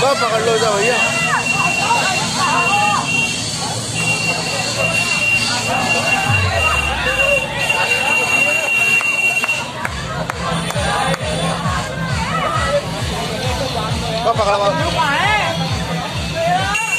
Bapak kalau tahu ya. Bapak kalau